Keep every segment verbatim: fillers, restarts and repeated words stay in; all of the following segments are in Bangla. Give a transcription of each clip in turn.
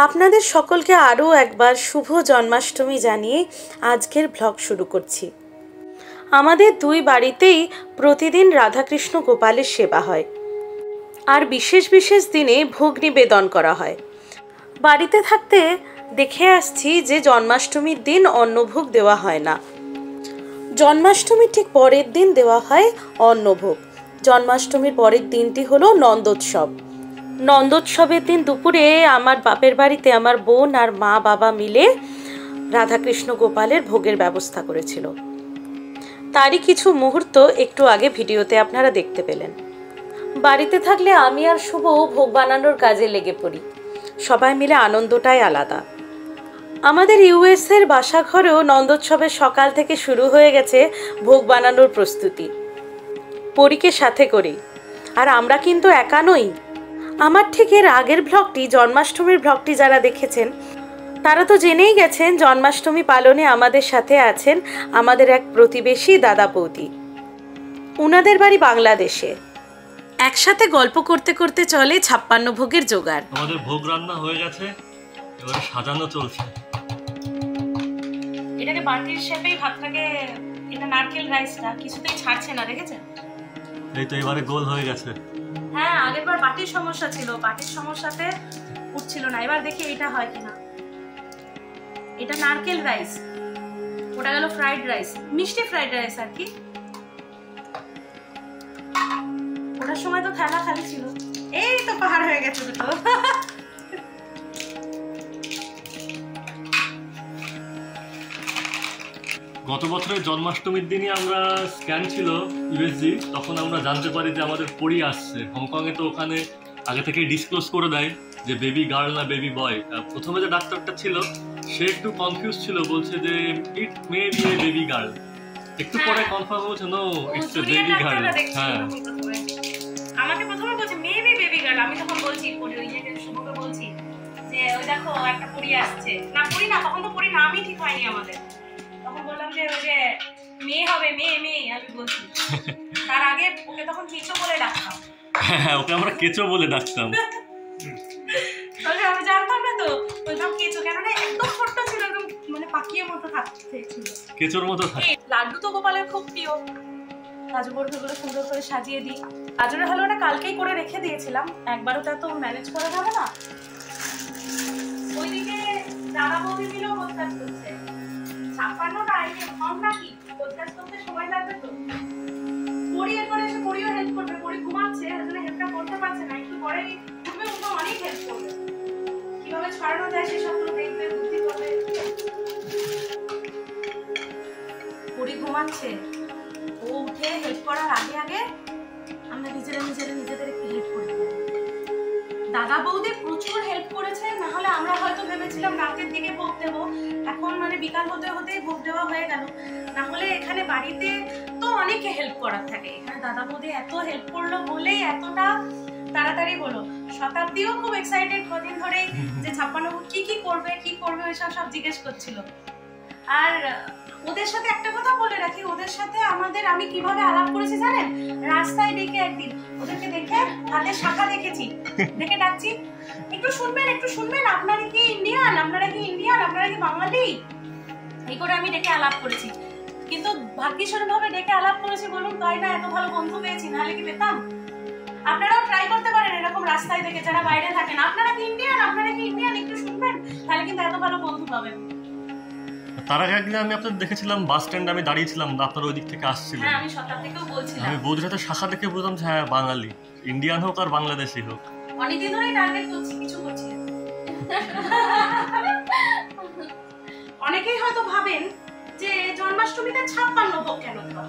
आपनादेर सकलके आरो एकबार शुभ जन्माष्टमी जानिए आजकेर ब्लग शुरू करछि। आमादेर दुई बाड़ीतेई प्रतिदिन राधाकृष्ण गोपालेर सेवा हय और विशेष विशेष दिने भोग निवेदन करा हय। बाड़ीते थाकते देखे आसछि जे जन्माष्टमीर दिन अन्नभोग देवा हय ना, जन्माष्टमी ठीक परेर दिन देवा हय अन्नभोग। जन्माष्टमीर परेर दिनटी हलो नंदोत्सव। नंदोत्सवेर दिन दुपुरे आमार बापेर बाड़ीते आमार बोन आर मा बाबा मिले राधाकृष्ण गोपालेर भोगेर व्यवस्था करेछिलो। तारई किछु मुहूर्त एकटू आगे भिडियोते आपनारा देखते पेलेन। बाड़ीते थाकले आमी आर शुभ भोग बानानोर काजे लेगे पड़ि, सबाई मिले आनंदटाई आलादा। आमादेर ইউএসের বাসাঘরেও নন্দোৎসবের সকাল থেকে শুরু হয়ে গেছে ভোগ বানানোর প্রস্তুতি। পরীকে সাথে করে আর আমরা কিন্তু একা নই। আমার ঠিক এর আগের ব্লগটি জন্মাষ্টমীর ব্লগটি যারা দেখেছেন তারা তো জেনেই গেছেন জন্মাষ্টমী পালনে আমাদের সাথে আছেন আমাদের এক প্রতিবেশী দাদা বৌদি। উনাদের বাড়ি বাংলাদেশে। একসাথে গল্প করতে করতে চলে ছাপ্পান্ন ভোগের জোগাড়। আমাদের ভোগ রান্না হয়ে গেছে, এবারে সাজানো চলছে। এটাকে বাটির শেপেই ভাতটাকে এটা নারকেল রাইসটা কিছুতেই ছাড়ছে না, দেখেছেন? এই তো এবারে গোল হয়ে গেছে। হ্যাঁ, আগেরবার বাটির সমস্যা ছিল, বাটির সমস্যাতে উঠছিল না। এবার দেখি এটা হয় কিনা। এটা নারকেল রাইস, ওটা হলো ফ্রাইড রাইস, মিষ্টি ফ্রাইড রাইস আর কি। ওটার সময় তো থালা খালি ছিল। এই তো পাহাড় হয়ে গেছে দুটো। গত বছরের জন্মাষ্টমীর দিনই আমরা স্ক্যান ছিল ইউএসজি, তখন আমরা জানতে পারি যে আমাদের পরি আসছে হংকংয়ে। তো ওখানে আগে থেকে ডিসক্লোজ করে দেয় যে বেবি গার্ল না বেবি বয়। প্রথমে যে ডাক্তারটা ছিল সে একটু কনফিউজ ছিল, বলছে যে it may be a baby girl. একটু পরে কনফার্ম হয়েছে no it's a baby girl. হ্যাঁ, আমাকে প্রথমে বলছে মে বি বেবি গার্ল। আমি তখন বলছি পরি ওই যে শুভকে বলছি যে ওই দেখো একটা পরি আসছে। না পরি না, তখন তো পরি নামই ঠিক হয়নি আমাদের। তখন বললাম যে ওই যে মেয়ে হবে, মেয়ে মেয়ে আমি বলছি। তার আগে ওকে তখন কেঁচো বলে ডাকতাম। হ্যাঁ, ওকে আমরা কেঁচো বলে ডাকতাম। তাহলে আমি জানতাম না তো, বলতাম কেঁচো, কেননা একদম ছোট্ট ছিল, একদম মানে পাখির মতো থাকতে ছিল, কেঁচোর মতো থাকে। লাড্ডু তো গোপালের খুব প্রিয়। গাজরগুলো সুন্দর করে সাজিয়ে দিই। গাজরের হালুয়াটা কালকেই করে রেখে দিয়েছিলাম, একবারও তা তো ম্যানেজ করা যাবে না। ওইদিকে দাদা বৌদি দিলেও বলতে হচ্ছে দাদা বৌদি প্রচুর হেল্প করেছে। না হলে আমরা হয়তো ভেবেছিলাম রাতের দিকে ভোগ দেবো, এখন মানে বিকাল হতে হতে ভোগ দেওয়া হয়ে গেল। না হলে এখানে বাড়িতে তো অনেকে হেল্প করার থাকে, এখানে দাদা বৌদি এত হেল্প করলো বলেই এতটা তাড়াতাড়ি হলো। শতাব্দীও খুব এক্সাইটেড কদিন ধরেই যে ছাপ্পান্ন ভোগ কি কি করবে কি করবে ওইসব সব জিজ্ঞেস করছিল। আর ওদের সাথে একটা কথা বলে রাখি, ওদের সাথে আমাদের আমি কিভাবে আলাপ করেছি জানেন? রাস্তায় ডেকে একদিন ওদেরকে দেখে হাতে শাখা দেখেছি, দেখে ডাকছি একটু শুনবেন একটু শুনবেন আপনারা কি ইন্ডিয়ান, আপনারা কি ইন্ডিয়ান, আপনারা কি বাঙালি, এই করে আমি ডেকে আলাপ করেছি। কিন্তু ভাগ্যিসরম ভাবে ডেকে আলাপ করেছি বলুন তাই না, এত ভালো বন্ধু পেয়েছি, নাহলে কি পেতাম? আপনারাও ট্রাই করতে পারেন এরকম রাস্তায় দেখে যারা বাইরে থাকেন, আপনারা কি ইন্ডিয়ান, আপনারা কি ইন্ডিয়ান একটু শুনবেন, তাহলে কিন্তু এত ভালো বন্ধু পাবেন। তার আগে একদিন আমি আপনাদের দেখেছিলাম বাস স্ট্যান্ডে, আমি দাঁড়িয়েছিলাম, আপনার ওই দিক থেকে আসছিলেন। হ্যাঁ, আমি সকাল থেকেও বলছিলাম, আমি বৌদির হাতে শাখা দেখে বুঝলাম যে হ্যাঁ বাঙালি, ইন্ডিয়ান হোক আর বাংলাদেশি হোক। অনেক দিন ধরেই টার্গেট করছি, কিছু করছি। অনেকেই হয়তো ভাবেন যে জন্মাষ্টমীতে ছাপ্পান্ন ভোগ কেন দেওয়া,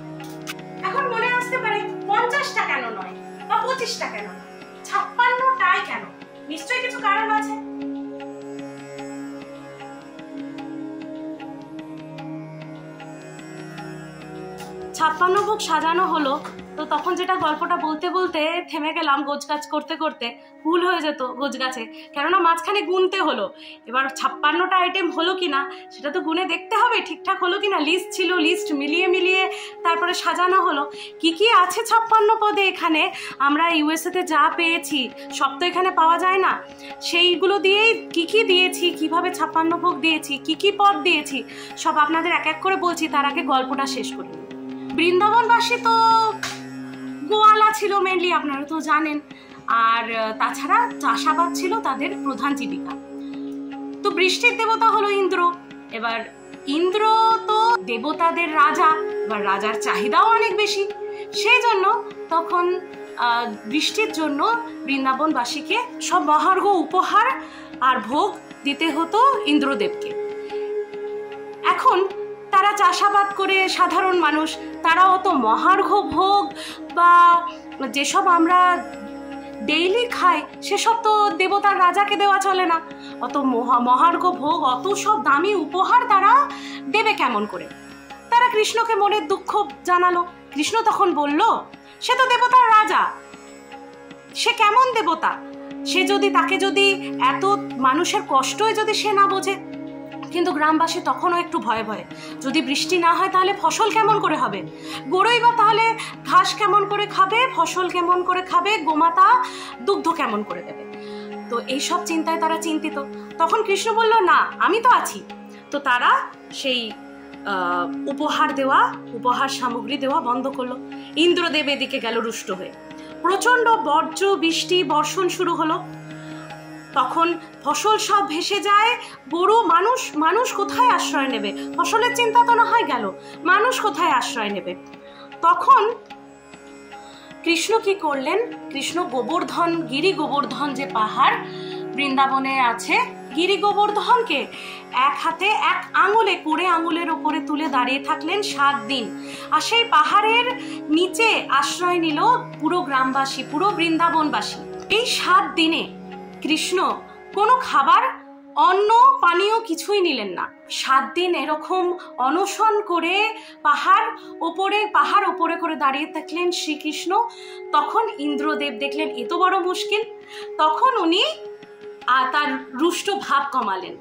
এখন মনে আসতে পারে পঞ্চাশটা কেন নয় বা পঁচিশটা কেন, ছাপ্পান্নটাই কেন? নিশ্চয়ই কিছু কারণ আছে। ছাপ্পান্ন ভোগ সাজানো হলো, तो तखन जेटा गल्पटा बोलते बोलते थेमे गेलाम गोजगाछ करते करते भूल हो जेतो गोजगाछे कारणा माझखाने गुनते हलो एबार छप्पन्नोटा आइटेम हलो किना सेटा तो गुणे देखते होबे ठीकठाक हलो किना लिस्ट छिलो लिस्ट मिलिए मिलिए तारपरे साजाना हलो कि कि आछे छप्पन्न पदे एखाने आमरा यूएसए ते जा पेयेछि सब तो एखाने पावा जाय ना सेइगुलो दिएई कि कि दिएछि किभाबे छप्पन्न भोग दिएछि कि कि पद दिएछि सब आपनादेर एक एक करे बोलछि तार आगे गल्पटा शेष करि बृंदावनवासी तो गोआला छिलो मेनलि आपनारा तो जानें और ताछाड़ा चाषाबाद छिलो तादेर प्रधान जीविका। तो बृष्टिर देवता हलो इंद्र। एबार इंद्र तो देवतादेर राजा एबार राजार चाहिदाओ अनेक बेशी सेई जोन्नो तखन बृष्टिर जोन्नो बृंदावनवासीके सब महार्घ उपहार और भोग दीते हतो इंद्रदेवके। एखन तारा चाषाबाद करे साधारण मानुष तारा अत महार्घ भोग बा जेसब आमरा डेइली खाई सेसब तो देवतार राजा के देवा चले ना अत महा महार्घ भोग अत सब दामी उपहार तारा देवे केमन करे। तारा कृष्ण के मने दुख जानालो। कृष्ण तखन बोललो से तो देवतार राजा से केमन देवता से जदि ताके जदि एत मानुषेर कष्टई जदि से ना बोझे किन्तु ग्रामबासी तखनो एकटू भये भये यदि बृष्टि ना हय ताहले फसल केमन करे हबे गरुई बा ताहले घास केमन करे खाबे फसल केमन करे खाबे गोमाता दुग्ध केमन करे देबे। तो एई सब चिंताय तारा चिंतित। तखन कृष्ण बोललो ना आमी तो आछि। तो तारा सेई उपहार देवा उपहार सामग्री देवा बंध करलो। इंद्रदेव एदिके गेल रुष्ट हये। प्रचंड बज्र बृष्टि बर्षण शुरू हलो। तखन फसल सब भेसे जाए बड़ो मानुष मानुष कोथाय आश्रय नेबे फसलेर चिंता तो ना हय गेल मानुष कोथाय आश्रय नेबे। तखन कृष्ण कि करलेन कृष्ण गोबर्धन गिरि गोबर्धन जे पहाड़ बृंदावने आछे गिरि गोबर्धन के एक हाथे एक आंगुले कोड़े आंगुलेर उपरे तुले दाड़िये थाकलेन सात दिन और सेई पहाड़ेर नीचे आश्रय निल पुरो ग्रामबासी पुरो बृंदावनबासी। एई सात दिने कृष्ण कोनो खाबार अन्न पानीय किछुई निलेन ना। सात दिन एरकम अनशन करे पहाड़ ओपरे पहाड़ ओपरे करे दाड़िये थाकलेन श्रीकृष्ण। तखन इंद्रदेव देखलेन एतो बड़ो मुश्किल। तखन उनी तार रुष्ट भाव कमालेन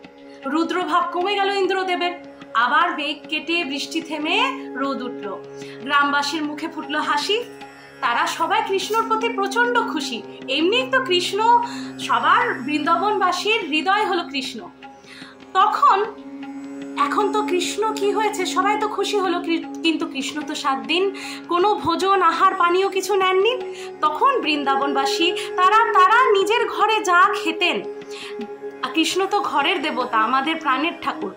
रुद्र भाव कमे गेल इंद्रदेवेर। आबार बेग केटे बृष्टि थेमे रोद उठलो। ग्रामबासीर मुखे फुटलो हासि। तारा सबाई कृष्णर प्रति प्रचंड खुशी। एमनि तो कृष्ण सबार बृंदावनबासीर हृदय हलो कृष्ण। तखन एखन तो कृष्ण कि हयेछे सबाई तो खुशी हलो किन्तु कृष्ण तो सात दिन कोनो भोजन आहार पानीय किछु नेननि। तखन बृंदावनबासी तारा तारा निजेर घरे जा खेतेन कृष्ण तो घरेर देवता आमादेर प्राणेर ठाकुर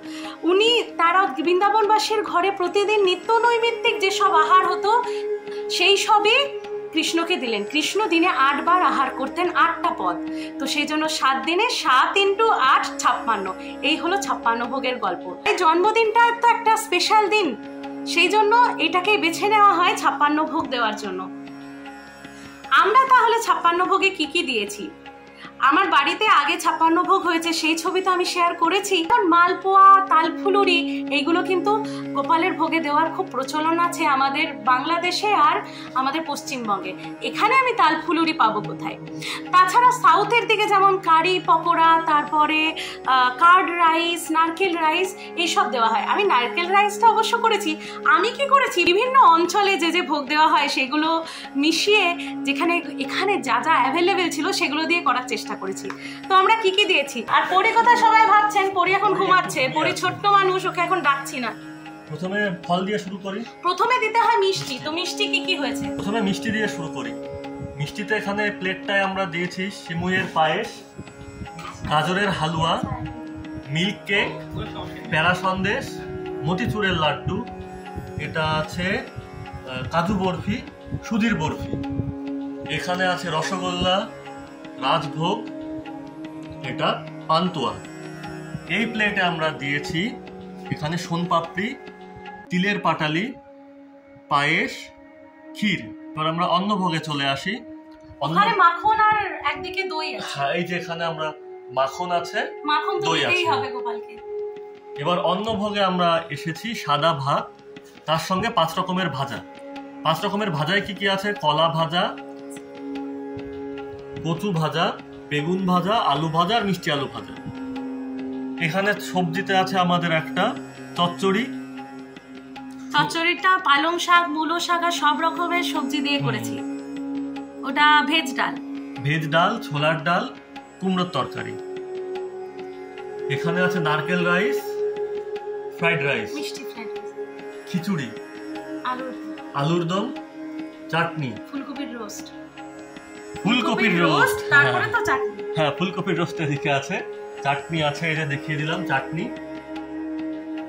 उनी तारा बृंदावनबासीर घरे प्रतिदिन नित्य नैमित्तिक जे सब आहार हतो सेई सबई कृष्णके दिलेन। कृष्ण दिने आठ बार आहार करतेन आठटा पद। तो सेई जोन्नो सात दिने सात इंटू आठ छाप्पान्न। एई हलो छाप्पान्न भोगेर गल्प। एई जन्मदिनटा तो एकटा स्पेशाल दिन सेई जोन्नो एटाके बेछे नेওয়া হয় छाप्पान्न भोग देওয়ার জন্য। আমরা তাহলে छाप्पान्न भोगे কি কি দিয়েছি আমার বাড়িতে আগে छाप्पान्न भोग হয়েছে সেই ছবি তো আমি শেয়ার করেছি। কারণ মালপোয়া তালফুলুরি এইগুলো কিন্তু গোপালের ভোগে দেওয়ার খুব প্রচলন আছে আমাদের বাংলাদেশে আর আমাদের পশ্চিমবঙ্গে। এখানে আমি তালফুলুরি পাবো কোথায়? তাছাড়া সাউথের দিকে যেমন কারি পকোড়া তারপরে কার্ড রাইস নারকেল রাইস এইসব দেওয়া হয়। আমি নারকেল রাইসটা অবশ্য করেছি। আমি কি করেছি বিভিন্ন অঞ্চলে যে যে ভোগ দেওয়া হয় সেগুলো মিশিয়ে যেখানে এখানে যা যা অ্যাভেলেবেল ছিল সেগুলো দিয়ে করার চেষ্টা। तो आमरा की की दिएछि आर परे कथा सबाई भाबछेन परे एखन घुमाच्छे परे छोट्ट मानुष ओके एखन डाकछि ना। प्रथमे फल दिए शुरू करी। प्रथमे दिते हय मिष्टी। तो मिष्टी की की होयेछे? प्रथमे मिष्टी दिए शुरू करी। मिष्टीते एखाने प्लेटटाय आमरा दिएछि सिमुइयेर पायेश गाजरेर हालुआ मिल्क केक पेड़ा सन्देश मतिचुरेर लाड्डू एटा आछे काजू बर्फी सुधिर बर्फी एखाने आछे रसगोल्ला राजभोग एटा पान्तुआ। ये प्लेटे आमरा दिएछि एखाने सोनपापड़ी तिलेर पाटाली पायेश क्षीर। एबार आमरा अन्न भोगे चले आसि। आरे माखन आर एकदिके दई आछे। हाँ, एइ जे एखाने आमरा माखन आछे माखन तो दितेই হবে গোপালকে। एबार अन्न भोगे आमरा एसेछि सादा भात तार संगे पाँच रकमेर भाजा। पाँच रकमेर भाजाय की की आछे कला भाजा कचु भाजा बेगुन भाजा आलू भाजा और मिष्टी आलू भाजा। एखाने सब्जीते आछे आमादेर एकटा चच्चड़ी। चच्चड़ीटा पालং शाक মূলো শাক আর সব রকমের সবজি দিয়ে করেছি। ওটা ভেজ ডাল ভেজ ডাল ছোলার ডাল কুমড়োর তরকারি। এখানে আছে নারকেল রাইস ফ্রাইড রাইস মিষ্টি ফ্রাইড রাইস খিচুড়ি আলুর আলুর দম চাটনি ফুলকপির রোস্ট ফুলকপির রোস্ট তারপরে তো চাটনি। হ্যাঁ ফুলকপির রোস্ট এদিকে আছে চাটনি আছে এটা দেখিয়ে দিলাম চাটনি।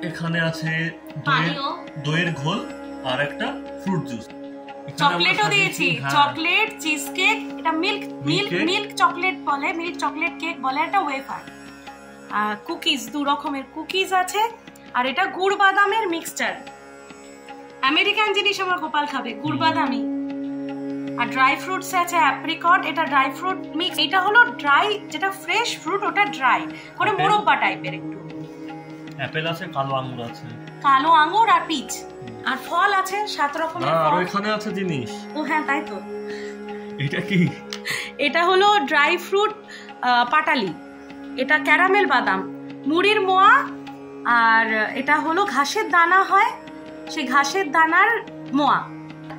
এখানে আছে পানীয় দইয়ের ঘোল আর একটা ফ্রুট জুস চকলেটও দিয়েছি চকলেট চিজ কেক এটা মিল্ক মিল্ক মিল্ক চকলেট বলে মিল্ক চকলেট কেক বলে এটা ওয়েফার আর কুকিজ দুই রকমের কুকিজ আছে আর এটা গুড় বাদামের মিক্সচার আমেরিকান জিনিস আমার গোপাল খাবে গুড় বাদামি আর ড্রাই ফ্রুটস আছে অ্যাপ্রিকট এটা ড্রাই ফ্রুট মিক্স এটা হলো ড্রাই যেটা ফ্রেশ ফ্রুট ওটা ড্রাই করে মোরব্বা টাইপের একটু অ্যাপেল আছে কালো আঙ্গুর আছে কালো আঙ্গুর আর পিচ আর ফল আছে সাত রকমের ফল আর ওখানে আছে জিনিস ও হ্যাঁ তাই তো এটা কি এটা হলো ড্রাই ফ্রুট পাটালি এটা ক্যারামেল বাদাম মুড়ির মোয়া আর এটা হলো ঘাসের দানা হয় সেই ঘাসের দানার মোয়া।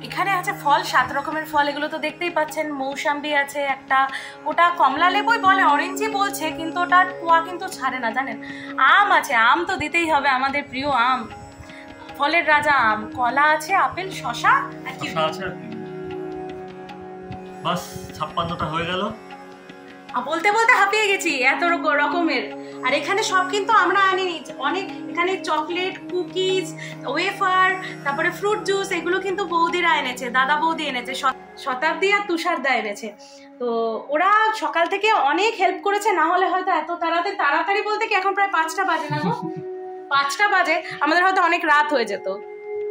এখানে আছে ফল সাত রকমের ফল এগুলো তো দেখতেই পাচ্ছেন মৌসাম্বি আছে একটা ওটা কমলা লেবুই বলে অরেঞ্জই বলছে কিন্তু ওটা কুয়া কিন্তু ছাড়ে না জানেন। আম আছে আম তো দিতেই হবে আমাদের প্রিয় আম ফলের রাজা আম কলা আছে আপেল শশা আর কি আছে বাস ছাপ্পান্নটা হয়ে গেল বলতে বলতে হাঁপিয়ে গেছি এত রকমের। আর এখানে সব কিন্তু আমরা আনিনি অনেক এখানে চকলেট কুকিজ ওয়েফার তারপরে ফ্রুট জুস এগুলো কিন্তু বৌদিরা এনেছে দাদা বৌদি এনেছে শতাব্দী আর তুষারদা এনেছে তো ওরা সকাল থেকে অনেক হেল্প করেছে না হলে হয়তো এত তাড়াতাড়ি তাড়াতাড়ি বলতে কি এখন প্রায় পাঁচটা বাজে না গো পাঁচটা বাজে আমাদের হয়তো অনেক রাত হয়ে যেত।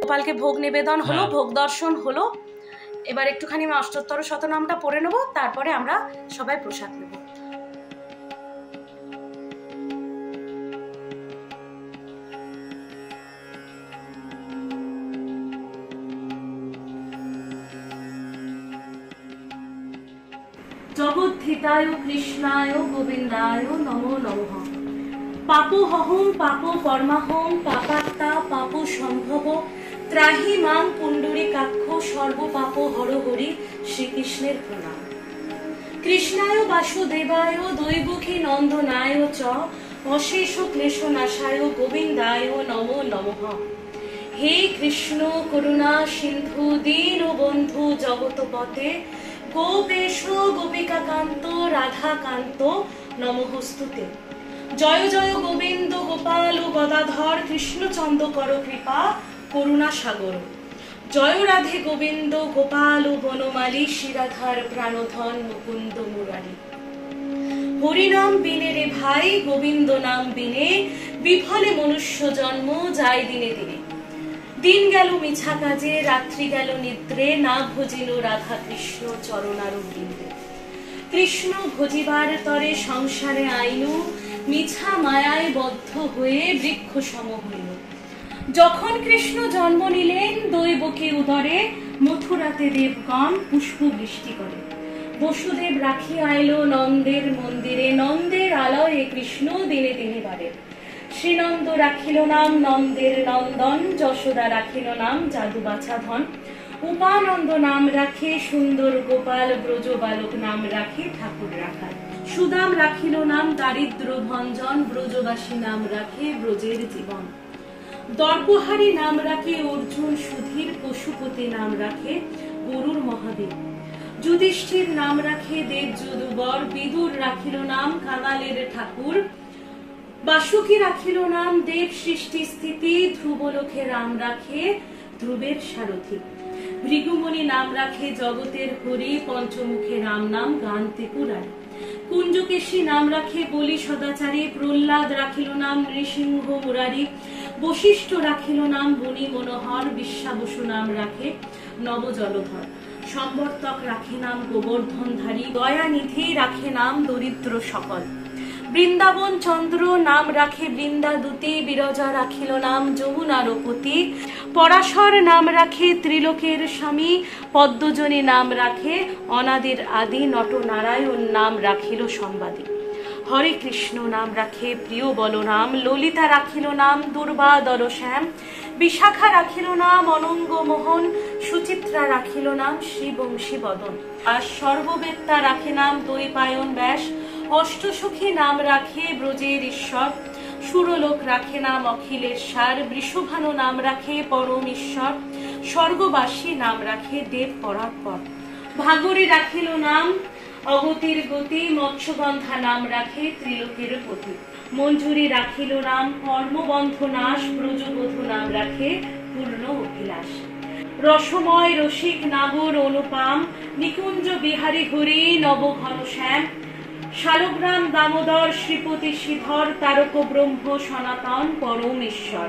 গোপালকে ভোগ নিবেদন হলো ভোগ দর্শন হলো এবার একটুখানি আমি অষ্টোত্তর শতনামটা পড়ে নেব তারপরে আমরা সবাই প্রসাদ নেব। জগদ্ধিতায় কৃষ্ণায় গোবিন্দায় নমো নমঃ। পাপোহং পাপো কর্মাহং পাপাত্মা পাপো সম্ভব ত্রাহি মাং পুণ্ডরীকাক্ষ সর্বপাপ হর হরি শ্রীকৃষ্ণের প্রণাম। কৃষ্ণায় বাসুদেবায় দৈবকী নন্দনায় চ অশেষ ক্লেশনাশায় গোবিন্দায় নমো নমঃ। হে কৃষ্ণ করুণা সিন্ধু দীনবন্ধু জগৎপতে গোপেশ গোপিকাকান্ত রাধাকান্ত নমঃস্তুতে। জয় জয় গোবিন্দ গোপাল গদাধর কৃষ্ণচন্দ্র কর কৃপা করুণা সাগর। জয় রাধে গোবিন্দ গোপাল বনমালী শিরাধার প্রাণধন মুকুন্দ মুরারি। হরিনাম বিনে রে ভাই গোবিন্দ নাম বিনে বিফলে মনুষ্য জন্ম যায় দিনে দিনে। দিন গেল মিছা কাজে রাত্রি গেল নিদ্রে না ভজিল রাধা কৃষ্ণ চরণারু বৃন্দে। কৃষ্ণ ভজিবার তরে সংসারে আইনু মিছা মায়ায় বদ্ধ হয়ে বৃক্ষ সম হইল। যখন কৃষ্ণ জন্ম নিলেন দৈবকী উদরে মথুরাতে দেবগণ পুষ্প বৃষ্টি করে। বসুদেব রাখি আইল নন্দের মন্দিরে নন্দের আলয়ে কৃষ্ণ দিনে দিনে বাড়ে। শ্রীনন্দ রাখিল নাম নন্দের নন্দন যশোদা রাখিল নাম জাদু বাছা ধন। উপানন্দ নাম রাখে সুন্দর গোপাল ব্রজ বালক নাম রাখে ঠাকুর রাখাল। সুদাম রাখিল নাম দারিদ্র ভঞ্জন ব্রজবাসী নাম রাখে ব্রজের জীবন। দর্পহারি নাম রাখে অর্জুন সুধীর পশুপতি নাম রাখে গরুর মহাদেব। যুধিষ্ঠির নাম রাখে দেব যদুবর বিদুর রাখিল নাম কাঙালের ঠাকুর। বাসুকি রাখিল নাম দেব সৃষ্টি স্থিতি ধ্রুবলোকে রাম রাখে ধ্রুবের সারথি। ভৃগুমণি নাম রাখে জগতের হরি পঞ্চমুখে রাম নাম গান ত্রিপুরার। কুঞ্জকেশী নাম রাখে বলি সদাচারী প্রহ্লাদ রাখিল নাম নৃসিংহ মুরারি। বশিষ্ঠ রাখিল নাম বনি মনোহর বিশ্বাবসু নাম রাখে নবজলধর। সম্বর্তক রাখে নাম গোবর্ধনধারী দয়ানিধি রাখে নাম দরিদ্র সকল। वृंदावन चंद्र नाम राखे वृंदा दूती बिरजा राखिल नाम जमुनार पति पराशर नाम राखे त्रिलोकेर स्वामी पद्मजनी नाम राखे अनादिर आदि नटनारायण नाम राखिल संवादी हरे कृष्ण नाम राखे प्रिय बलो नाम ललिता राखिल नाम दुर्बा दरश्याम विशाखा राखिल नाम अनंग मोहन सुचित्रा राखिल नाम श्रीवंशी बदन सर्ववेत्ता राखे नाम द्वैपायन व्यास अष्टसखी नाम राखे ब्रजेर ईश्वर सुरलोक राखे नाम अखिलेश्वर वृषभानु नाम राखे परम ईश्वर स्वर्गवासी नाम राखे देव परात्पर भागुरी राखिल नाम अगतिर गति मत्स्यगंधा नाम राखे त्रिलोकेर पति मंजूरी राखिल नाम कर्मबंध नाश ब्रजबधू नाम राखे पूर्ण अभिलाष रसमय रसिक नागर अनुपम निकुंज बिहारी हरि नवघन श्याम शालग्राम दामोदर श्रीपति श्रीधर तारक ब्रह्म सनातन परमेश्वर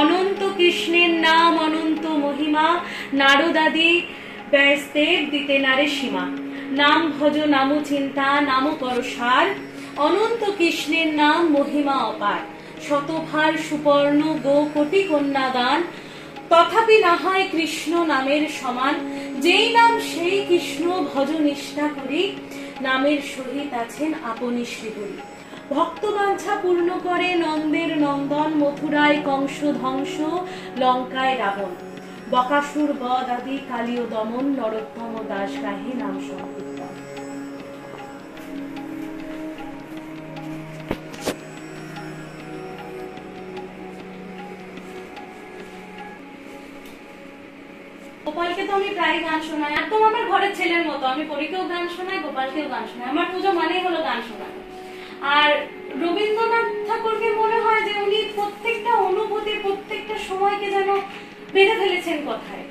अनंत कृष्णेर नाम अनंत महिमा नारदादि व्यासदेव दिते नारे सीमा नाम भज नाम चिंता नाम परसार अनंत कृष्णेर नाम महिमा अपार शतभार सुपर्ण गो कोटि कन्या दान तथापि ना हय कृष्ण नामेर समान जेई नाम सेई कृष्ण भज निष्ठा करी नामेर सहित आछेन आपनि श्रीहरि भक्त वांछा पूर्ण करे नंदेर नंदन मथुराय कंस ध्वंस लंकाय रावण बकासुर बध आदि कालियो दमन नरोत्तम दास गाहे नाम संकीर्तन। गोपालকে তো আমি প্রায় গান শোনাই, একদম আমার ঘরের ছেলের মতো। আমি পরীকেও গান শোনাই, গোপালকেও গান শোনাই। আমার পুজো মানেই হলো গান শোনানো। আর রবীন্দ্রনাথ ঠাকুরকে মনে হয় যে উনি প্রত্যেকটা অনুভূতি, প্রত্যেকটা সময়কে যেন বেঁধে ফেলেছেন কথায়।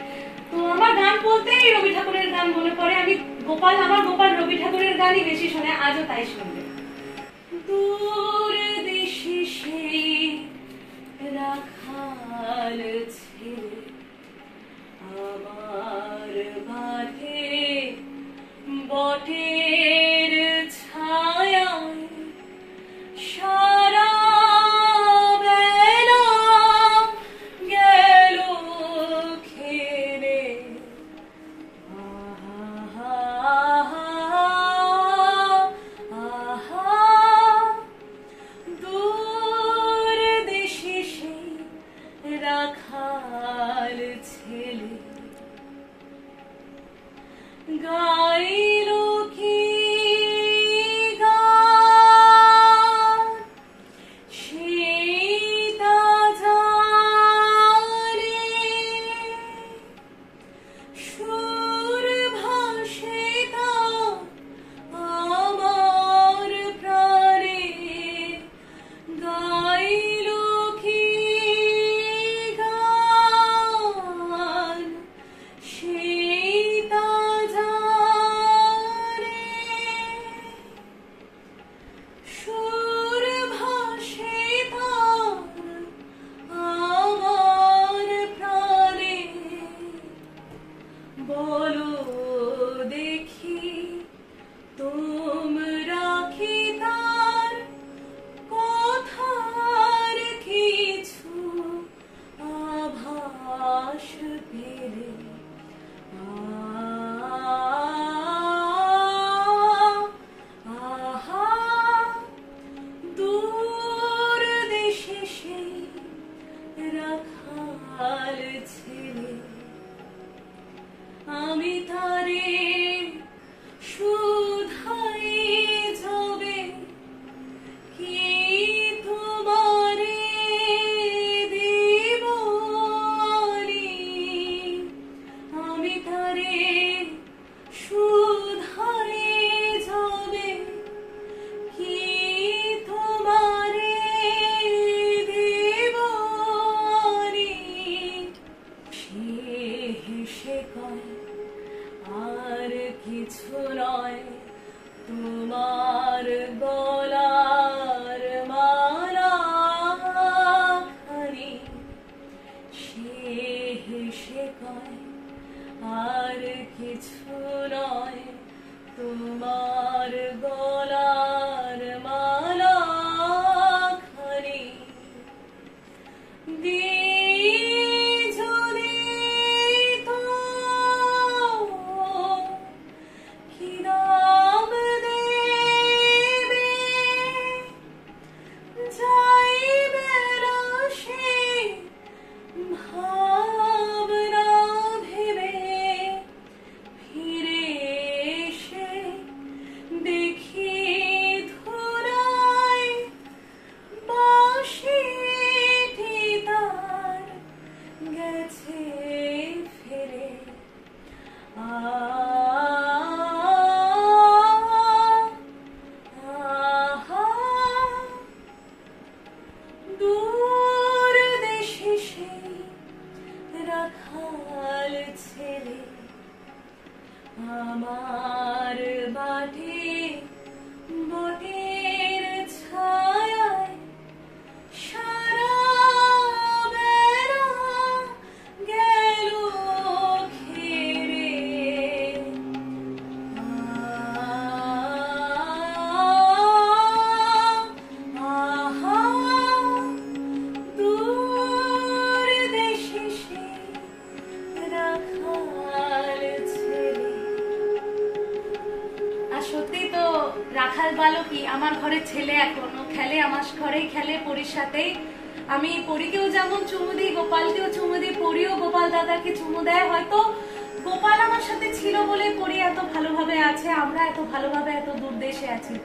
তো আমার গান বলতেই রবি ঠাকুরের গান মনে পড়ে। আমি গোপাল, আমার গোপাল রবি ঠাকুরের গানই বেশি শোনে, আজও তাই শুনবে। দূর দেশে সেই রাখাল ছেলে আমার মাঠে বটের ছায়ায় সারা বেলা গেল খেলে আহা আহা আহা छेले एखोनो खेले आमार घरेई खेले परीर साथेई आमी परीकेओ जेमन चुमु दिई गोपालकेओ चुमु दिई परीओ गोपाल दादाके चुमु देय हयतो गोपाल आमार साथे छिलो बोले परी एत भालोभाबे आछे आमरा एत भालोभाबे एत दूर देशे आछि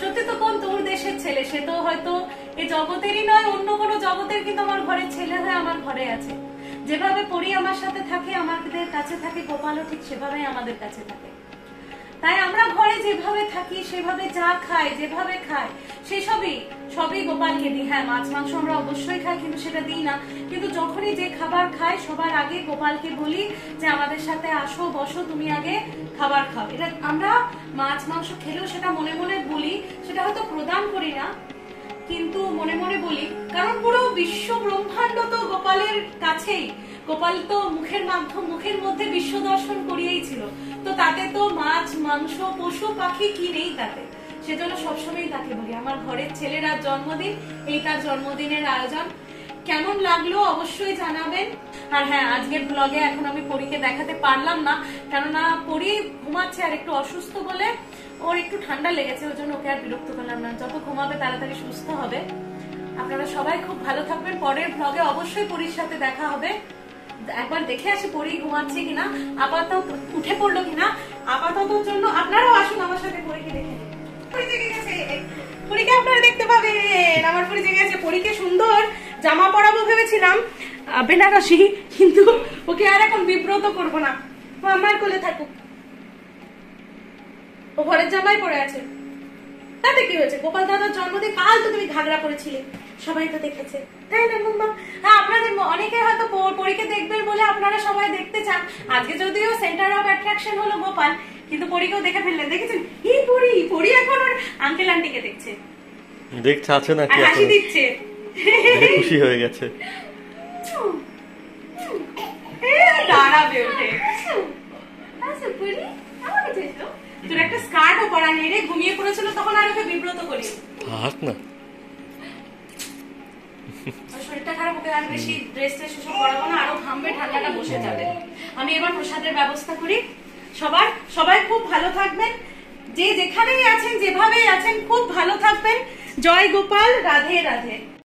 सत्यि तो कोन दूर देशेर छेले से तो हयतो ए जगतेरई नय अन्य कोनो जगतेर किन्तु आमार घरेर छेले हये आमार घरे आछे जेभाबे परी आमार साथे थाके आमादेर काछे थाके गोपालओ ठीक सेभाबेई आमादेर काछे थाके ताई आमरा घरे जेभाबे थाकी सेभाबे जा खाई जेभाबे खाई सेई सबई सबई गोपालके दिई हाँ माछ मांस आमरा अवश्यई खाई किन्तु सेटा दिई ना किन्तु जखोनी जे खाबार खाई सबार आगे गोपालके बोली जे आमादेर साथे आसो बसो तुमी आगे खाबार खाओ एटा आमरा माछ मांस खेलेओ सेटा मने मने बोली सेटा हयतो प्रदान करि ना किन्तु मने मने बोली कारण पुरो विश्व ब्रह्माण्ड तो गोपालेर काछेई गोपाल तो मुखेर माध्यम मुखेर मध्य विश्व दर्शन करिएई छिलो तो ताते तो माछ मांस पशु पाखी कि नेई ताते सेजন্য सब समय ताके बोली आमार घरेर छेलेरा जन्मदिन एई तार जन्मदिनेर आयोजन केमन लागलो अवश्यई जानाबेन और हाँ आजकेर ब्लगे एखन आमी परीके देखाते पारलाम ना कारणा परी घुमाচ্ছে আর একটু অসুস্থ বলে ওর একটু ঠান্ডা লেগেছে ওর জন্য ওকে আর বিরক্ত করলাম না যত ঘুমাবে তাড়াতাড়ি সুস্থ হবে আপনারা সবাই খুব ভালো থাকবেন পরের ব্লগে অবশ্যই পরির সাথে দেখা হবে एक बार देखे आसि परी घुमाচ্ছে কিনা আপাতত উঠে পড়লো কিনা আপাততর জন্য আপনারাও আসুন আমার সাথে পরীকে দেখে পরীকে গেছে পরীকে আপনারা দেখতে পাবেন আমার পরীকে গেছে পরীকে সুন্দর জামা পরাবো ভেবেছিলাম বেনারসি কিন্তু ওকে আর এখন বিব্রত করব না ও আমার কোলে থাকুক ও ঘরের জামাই পরে আছে তাতে কি হয়েছে গোপাল দাদার জন্মদিন কাল তো তুমি ঘাগরা পরেছিলে সবাই তো দেখেছে তাই না মুম্মা হ্যাঁ আপনাদের অনেকেই হয়তো পরীকে দেখবেন বলে আপনারা সবাই দেখতে চান আজকে যদিও সেন্টার অফ অ্যাট্রাকশন হলো গোপাল কিন্তু পরীকেও দেখে ফেললেন দেখেছেন এই পরী পরী এখন আর আঙ্কেল আন্টিকে দেখছে দেখছ আছে না কি হাসি দিচ্ছে খুশি হয়ে গেছে এ দাঁড়া বেউটে আসো পরী আমাকে দেখো তোর একটা স্কার্ট পরা নেই রে ঘুমিয়ে পড়েছিল তখন আর ওকে বিব্রত করি হাত না শরীরটা খারাপ হতে আর বেশি ড্রেস ড্রেস সব পরাবো না আরো ঘামবে ঠান্ডাটা বসে যাবে আমি এবার প্রসাদের ব্যবস্থা করি সবার সবাই খুব ভালো থাকবেন যে যেখানেই আছেন যেভাবেই আছেন খুব ভালো থাকবেন জয় গোপাল রাধে রাধে।